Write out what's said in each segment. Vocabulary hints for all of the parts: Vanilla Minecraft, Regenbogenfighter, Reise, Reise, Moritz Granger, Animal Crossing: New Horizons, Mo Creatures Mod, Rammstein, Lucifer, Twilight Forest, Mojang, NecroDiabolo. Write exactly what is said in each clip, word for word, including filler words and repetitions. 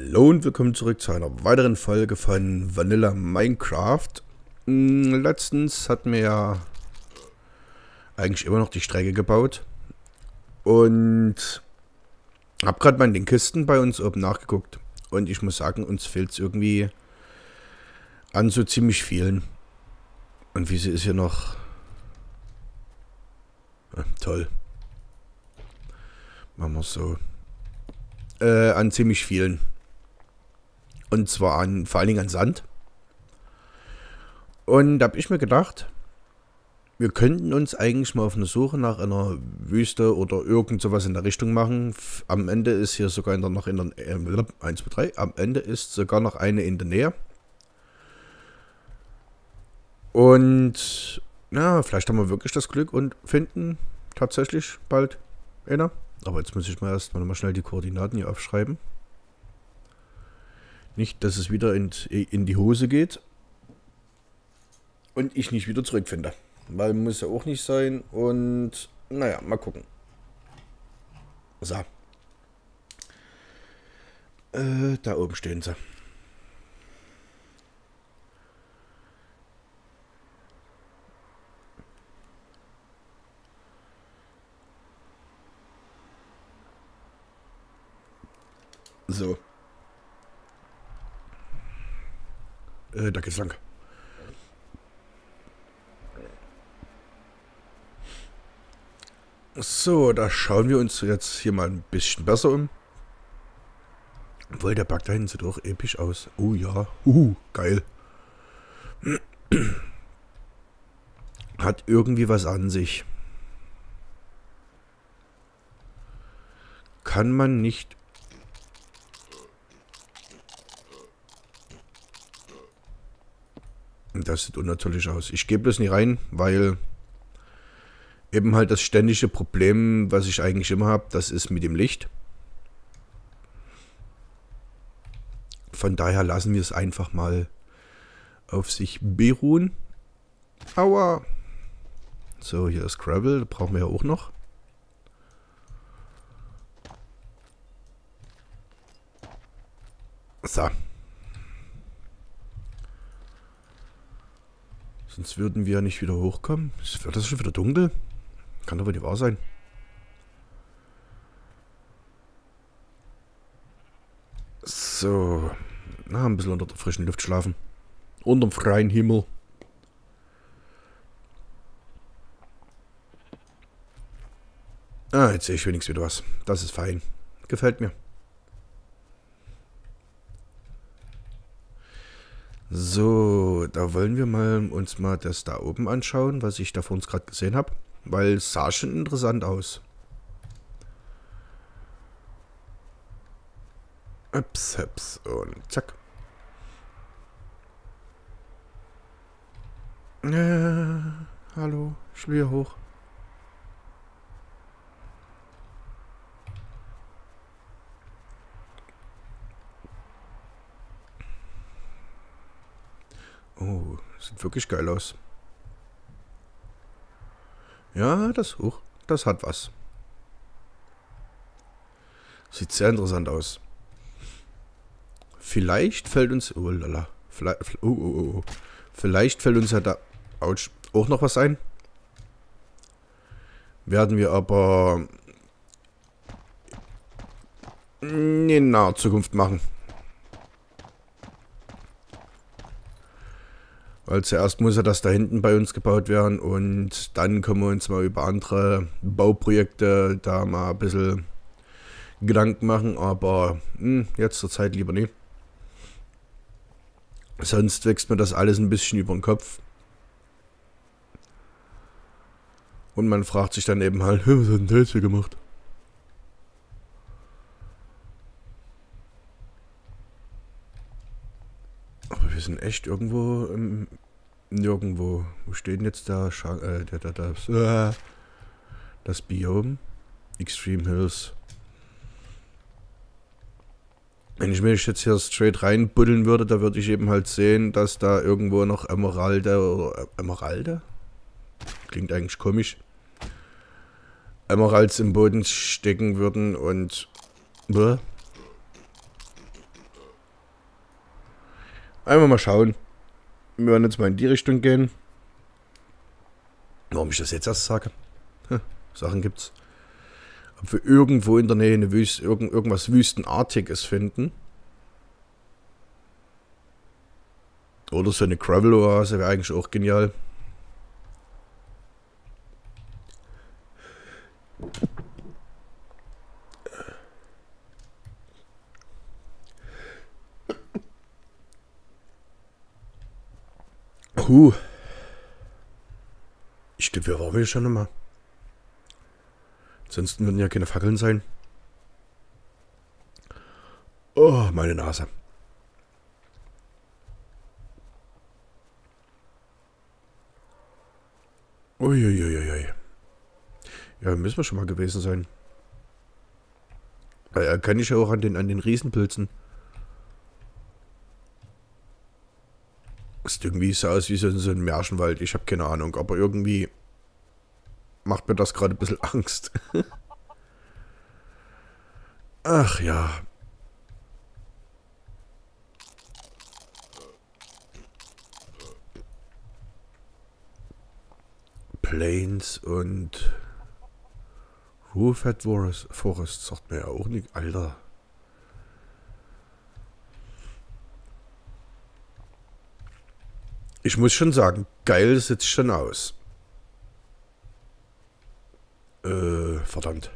Hallo und willkommen zurück zu einer weiteren Folge von Vanilla Minecraft. Letztens hatten wir ja eigentlich immer noch die Strecke gebaut und habe gerade mal in den Kisten bei uns oben nachgeguckt und ich muss sagen, uns fehlt es irgendwie an so ziemlich vielen. Und wie sie ist hier noch... Ah, toll. Machen wir es so. Äh, an ziemlich vielen. Und zwar an, vor allen Dingen an Sand. Und da habe ich mir gedacht, wir könnten uns eigentlich mal auf eine Suche nach einer Wüste oder irgend sowas in der Richtung machen. Am Ende ist hier sogar noch in der äh, eins, zwei, drei. Am Ende ist sogar noch eine in der Nähe. Und ja, vielleicht haben wir wirklich das Glück und finden tatsächlich bald einer. Aber jetzt muss ich mal erstmal nochmal schnell die Koordinaten hier aufschreiben. Nicht, dass es wieder in, in die Hose geht. Und ich nicht wieder zurückfinde. Weil muss ja auch nicht sein. Und naja, mal gucken. So. Äh, da oben stehen sie. So. Äh, da geht's lang. So, da schauen wir uns jetzt hier mal ein bisschen besser um. Obwohl, der Berg da hinten sieht doch episch aus. Oh ja. Uhu, geil. Hat irgendwie was an sich. Kann man nicht... Das sieht unnatürlich aus. Ich gehe bloß nicht rein, weil eben halt das ständige Problem, was ich eigentlich immer habe, das ist mit dem Licht. Von daher lassen wir es einfach mal auf sich beruhen. Aua! So, hier ist Gravel, brauchen wir ja auch noch. So. Sonst würden wir ja nicht wieder hochkommen. Wird das schon wieder dunkel? Kann doch wohl nicht wahr sein. So. Na, ein bisschen unter der frischen Luft schlafen. Unterm freien Himmel. Ah, jetzt sehe ich wenigstens wieder was. Das ist fein. Gefällt mir. So, da wollen wir mal uns mal das da oben anschauen, was ich da vor uns gerade gesehen habe, weil es sah schon interessant aus. Ups, ups und zack. Äh, hallo, ich will hier hoch. Oh, sieht wirklich geil aus. Ja, das hoch, das hat was. Sieht sehr interessant aus. Vielleicht fällt uns... Oh, lala. Vielleicht, oh, oh, oh. Vielleicht fällt uns ja da ouch, auch noch was ein. Werden wir aber in naher Zukunft machen. Weil zuerst muss ja das da hinten bei uns gebaut werden und dann können wir uns mal über andere Bauprojekte da mal ein bisschen Gedanken machen, aber mh, jetzt zur Zeit lieber nicht. Sonst wächst mir das alles ein bisschen über den Kopf. Und man fragt sich dann eben halt, was hat denn das hier gemacht? Wir sind echt irgendwo im Nirgendwo. Wo steht denn jetzt da äh, der, der, das, äh, das Biom? Extreme Hills. Wenn ich mich jetzt hier straight reinbuddeln würde, da würde ich eben halt sehen, dass da irgendwo noch Emeralde oder Emeralde? Klingt eigentlich komisch. Emeralds im Boden stecken würden und. Bäh. Einmal mal schauen. Wir werden jetzt mal in die Richtung gehen. Warum ich das jetzt erst sage? Hm, Sachen gibt's. Ob wir irgendwo in der Nähe eine Wüste, irgend, irgendwas Wüstenartiges finden. Oder so eine Gravel-Oase wäre eigentlich auch genial. Huh. Ich glaube, wir waren hier schon nochmal. Ansonsten würden ja keine Fackeln sein. Oh, meine Nase. Uiuiuiui. Ja, müssen wir schon mal gewesen sein. Naja, kann ich ja auch an den, an den Riesenpilzen. Irgendwie sah es wie so, so ein Märchenwald. Ich habe keine Ahnung, aber irgendwie macht mir das gerade ein bisschen Angst. Ach ja. Plains und Twilight Forest sagt mir ja auch nicht. Alter. Ich muss schon sagen, geil sieht schon aus. Äh, verdammt.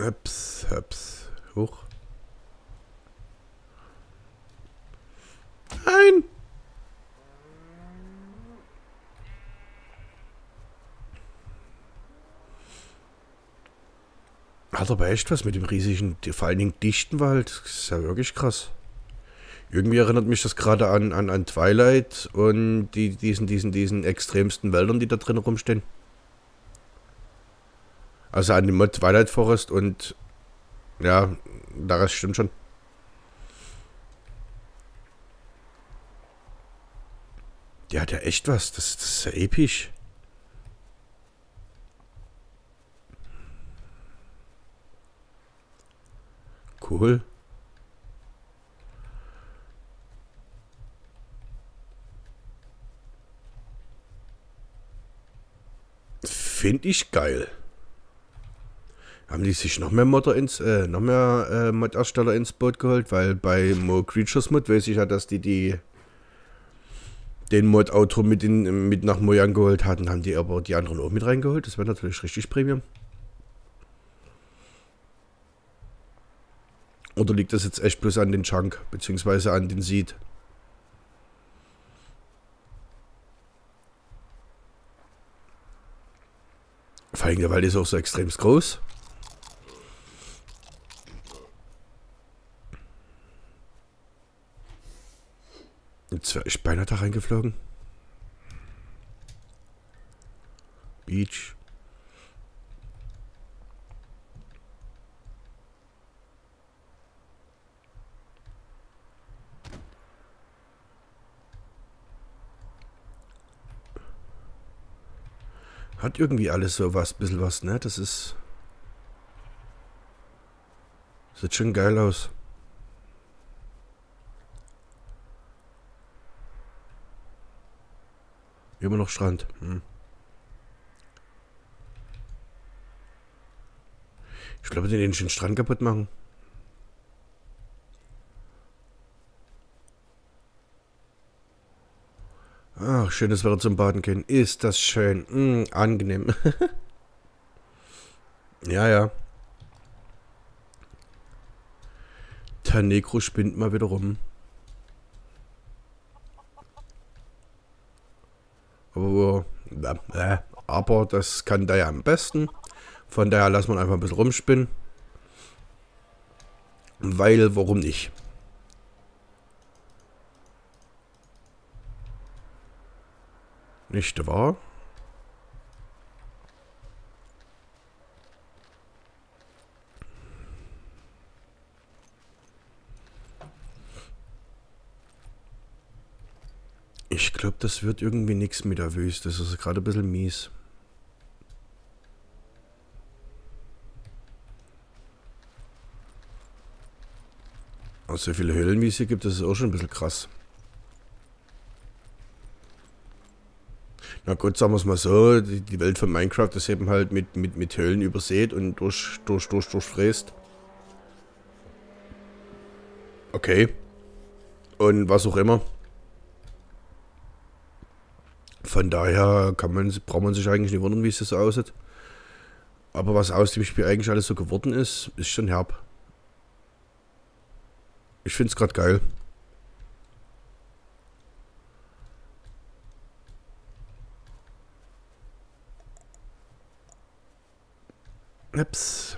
Ups, ups, hoch. Nein! Hat aber echt was mit dem riesigen, vor allen Dingen dichten Wald. Das ist ja wirklich krass. Irgendwie erinnert mich das gerade an, an, an Twilight und die, diesen, diesen, diesen extremsten Wäldern, die da drin rumstehen. Also an den Mod Twilight Forest und ja, das stimmt schon. Der hat ja echt was, das, das ist ja episch. Cool. Finde ich geil. Haben die sich noch mehr Modder ins, äh, noch mehr äh, Mod-Ersteller ins Boot geholt, weil bei Mo Creatures Mod weiß ich ja, dass die, die den Mod-Autor mit, in, mit nach Mojang geholt hatten, haben die aber die anderen auch mit reingeholt. Das wäre natürlich richtig Premium. Oder liegt das jetzt echt bloß an den Chunk, beziehungsweise an den Seed? Vor allem der Wald ist auch so extrem groß. Jetzt wäre ich beinahe da reingeflogen. Beach. Hat irgendwie alles so was, bisschen was, ne? Das ist... Sieht schon geil aus. Immer noch Strand. Hm. Ich glaube, den den Strand kaputt machen. Ach, schönes Wetter zum Baden gehen. Ist das schön. Mm, angenehm. Ja, ja. Der Necro spinnt mal wieder rum. Aber, äh, aber das kann der ja am besten. Von daher lassen wir einfach ein bisschen rumspinnen. Weil, warum nicht? Nicht wahr? Ich glaube, das wird irgendwie nichts mit der Wüste. Das ist gerade ein bisschen mies. Also so viele Höhlen, wie es hier gibt, das ist auch schon ein bisschen krass. Na gut, sagen wir es mal so, die, die Welt von Minecraft ist eben halt mit, mit, mit Höhlen übersät und durch, durch, durch, durchfräst. Okay. Und was auch immer. Von daher kann man, braucht man sich eigentlich nicht wundern, wie es das so aussieht. Aber was aus dem Spiel eigentlich alles so geworden ist, ist schon herb. Ich finde es gerade geil. Ups.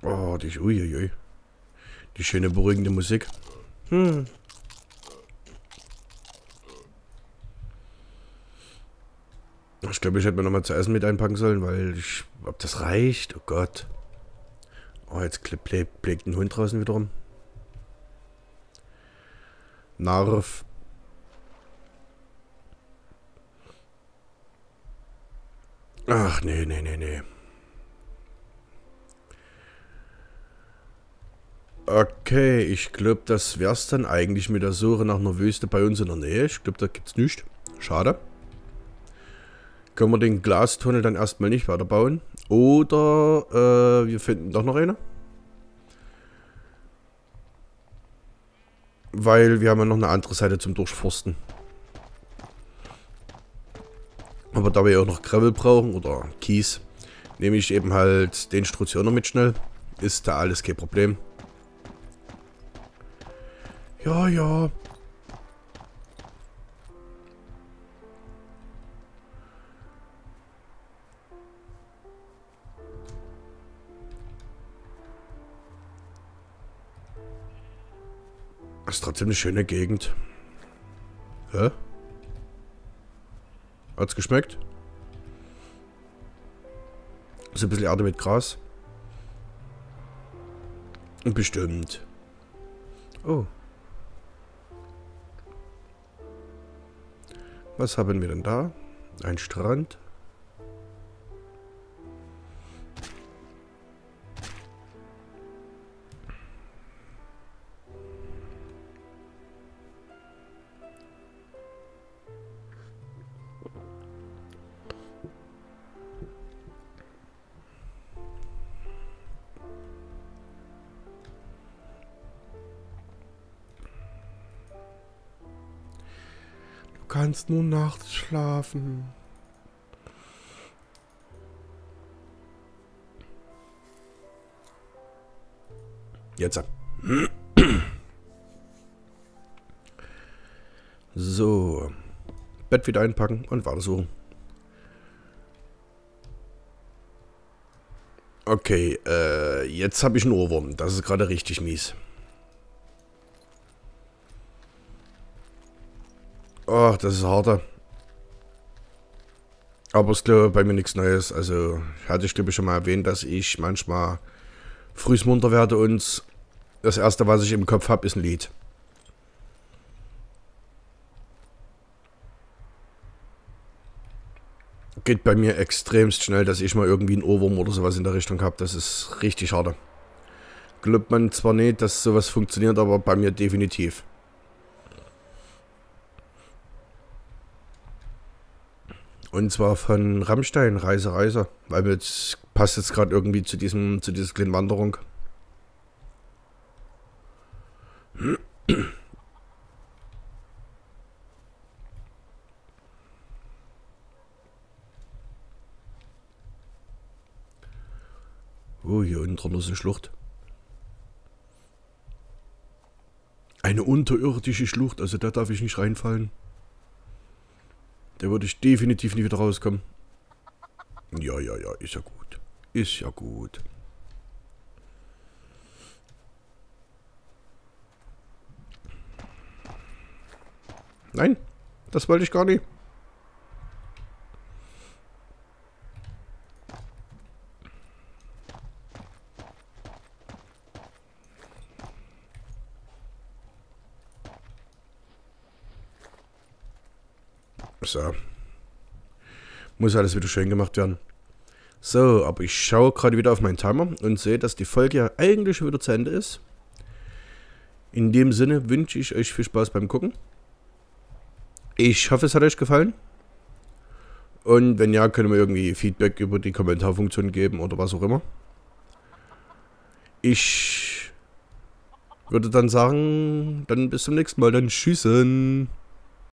Oh, die, uiuiui. Die schöne beruhigende Musik. Hm. Ich glaube, ich hätte mir nochmal zu essen mit einpacken sollen, weil ich... Ob das reicht? Oh Gott. Oh, jetzt plägt ein Hund draußen wieder rum. Narf. Ach, nee, nee, nee, nee. Okay, ich glaube, das wär's dann eigentlich mit der Suche nach einer Wüste bei uns in der Nähe. Ich glaube, da gibt's nichts. Schade. Können wir den Glastunnel dann erstmal nicht weiterbauen. Oder äh, wir finden doch noch eine. Weil wir haben ja noch eine andere Seite zum Durchforsten. Aber da wir ja auch noch Gravel brauchen oder Kies, nehme ich eben halt den Struzioner mit schnell. Ist da alles kein Problem. Ja, ja. Das ist trotzdem eine schöne Gegend. Hä? Hat's geschmeckt? So ein bisschen Erde mit Gras. Bestimmt. Oh. Was haben wir denn da? Ein Strand. Kannst nur nachts schlafen. Jetzt. So. Bett wieder einpacken und weiter suchen. Okay, äh, jetzt habe ich einen Ohrwurm. Das ist gerade richtig mies. Oh, das ist harter. Aber es ist, glaube ich, bei mir nichts Neues. Also, hatte ich, glaube ich, schon mal erwähnt, dass ich manchmal frühs munter werde und das erste, was ich im Kopf habe, ist ein Lied. Geht bei mir extremst schnell, dass ich mal irgendwie einen Ohrwurm oder sowas in der Richtung habe. Das ist richtig hart. Glaubt man zwar nicht, dass sowas funktioniert, aber bei mir definitiv. Und zwar von Rammstein, Reise, Reise. Weil mir jetzt passt jetzt gerade irgendwie zu diesem, zu dieser kleinen Wanderung. Oh, hier unten drunter ist eine Schlucht. Eine unterirdische Schlucht, also da darf ich nicht reinfallen. Da würde ich definitiv nie wieder rauskommen. Ja, ja, ja, ist ja gut. Ist ja gut. Nein, das wollte ich gar nicht. So. Muss alles wieder schön gemacht werden. So, aber ich schaue gerade wieder auf meinen Timer und sehe, dass die Folge ja eigentlich wieder zu Ende ist. In dem Sinne wünsche ich euch viel Spaß beim Gucken. Ich hoffe, es hat euch gefallen. Und wenn ja, können wir irgendwie Feedback über die Kommentarfunktion geben oder was auch immer. Ich würde dann sagen, dann bis zum nächsten Mal. Dann tschüssen.